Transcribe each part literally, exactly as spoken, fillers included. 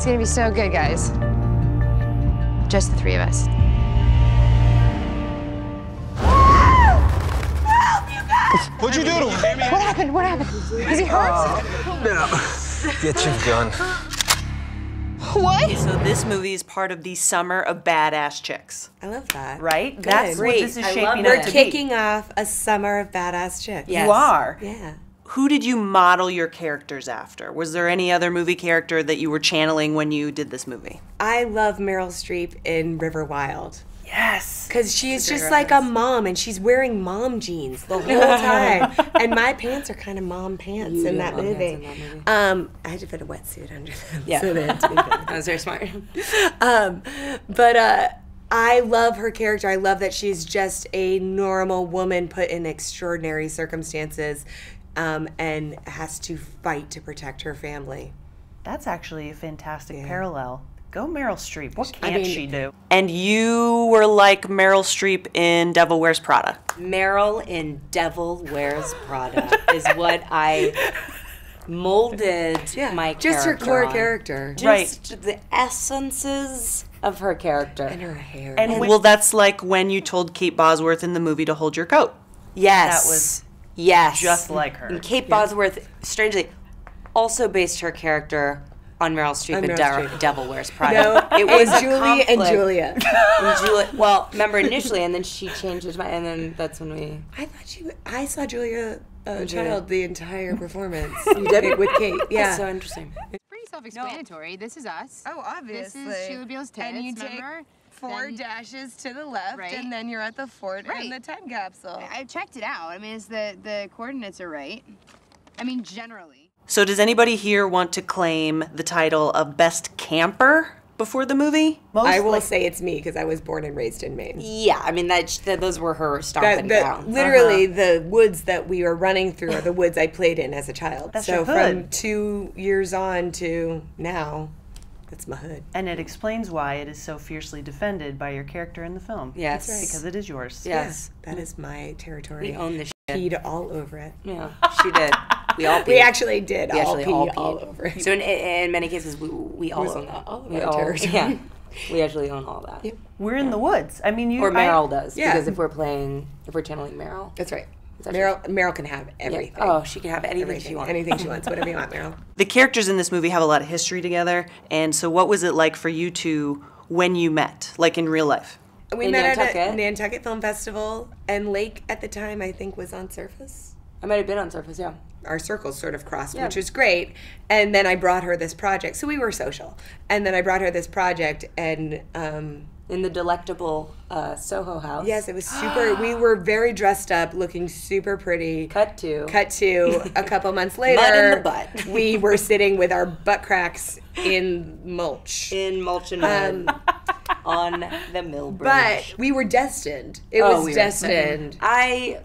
It's gonna be so good, guys. Just the three of us. What'd you do to him? What happened? What happened? Is he hurt? Uh, no. Get your gun. What? So this movie is part of the summer of badass chicks. I love that. Right? Good. That's great. What this is shaping up to be. We're kicking off a summer of badass chicks. Yes. You are. Yeah. Who did you model your characters after? Was there any other movie character that you were channeling when you did this movie? I love Meryl Streep in River Wild. Yes. Because she's just reference. like a mom, and she's wearing mom jeans the whole time. And my pants are kind of mom pants in that, mom pants in that movie. Um, I had to put a wetsuit under them. Yeah. So that, that was very smart. Um, but uh, I love her character. I love that she's just a normal woman put in extraordinary circumstances um, and has to fight to protect her family. That's actually a fantastic yeah. parallel. Go Meryl Streep. What can't I mean, she do? And you were like Meryl Streep in Devil Wears Prada. Meryl in Devil Wears Prada is what I molded yeah, my character Just her core on. character. Just right. the essences of her character. And her hair. And, and well, that's like when you told Kate Bosworth in the movie to hold your coat. Yes. That was yes. just like her. And Kate yeah. Bosworth, strangely, also based her character on Meryl Streep and De Devil Wears Prada. No, it was and Julie and Julia. And Julia. Well, remember initially, and then she changed it, and then that's when we. I thought she. I saw Julia uh, Child the entire performance. You did it with Kate. Yeah, that's so interesting. It's pretty self-explanatory. No. This is us. Oh, obviously. This is Sheila Biel's tennis. And you remember? Take four then, dashes to the left, right. and then you're at the fort right. in the time capsule. I checked it out. I mean, it's the the coordinates are right. I mean, generally. So does anybody here want to claim the title of Best Camper before the movie? Most I will like, say it's me because I was born and raised in Maine. Yeah, I mean, that, that those were her stomping grounds. Literally, uh -huh. the woods that we were running through are the woods I played in as a child. That's so your hood. From two years on to now, that's my hood. And it explains why it is so fiercely defended by your character in the film. Yes. That's right. Because it is yours. Yes. yes. That is my territory. We own this shit. Peed all over it. Yeah, she did. We all we actually did. We all actually all, all over. So in, in many cases, we, we all own that. All of we our all, territory. Yeah, we actually own all that. Yep. We're yeah. in the woods. I mean, you or Meryl I, does yeah. because if we're playing, if we're channeling Meryl, that's right. That Meryl, Meryl can have everything. Yeah. Oh, she can have anything everything. she wants. Anything she wants, whatever you want, Meryl. The characters in this movie have a lot of history together, and so what was it like for you two when you met, like in real life? We in met Nantucket. at a Nantucket Film Festival, and Lake at the time I think was on Surface. I might have been on Surface, yeah. Our circles sort of crossed, yeah. which was great. And then I brought her this project. So we were social. And then I brought her this project and... Um, in the delectable uh, Soho House. Yes, it was super... we were very dressed up, looking super pretty. Cut to. Cut to. A couple months later... Mud in the butt. We were sitting with our butt cracks in mulch. In mulch and mud. Um, on the mill bridge. But we were destined. It oh, was we destined. Were I...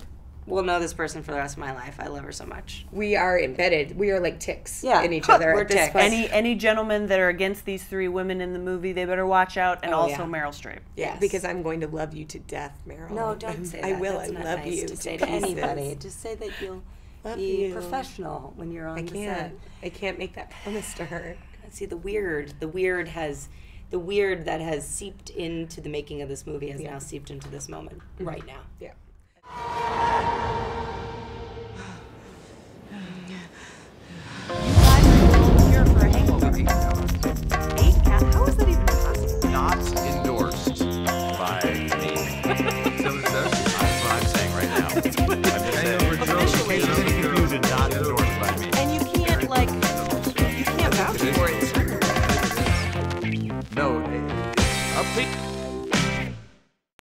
We'll know this person for the rest of my life. I love her so much. We are embedded. We are like ticks yeah. in each other. We're at this ticks. Place. Any any gentlemen that are against these three women in the movie, they better watch out. And oh, also yeah. Meryl Streep. Yes. Because I'm going to love you to death, Meryl. No, don't say that. I will. That's I not love nice you to say to anybody. Just say that you'll love be you. professional when you're on I the can't. set. I can't make that promise to her. See the weird. The weird has. The weird that has seeped into the making of this movie has yeah. now seeped into this moment mm-hmm. right now. Yeah. And you can't, like, you can't vouch for it.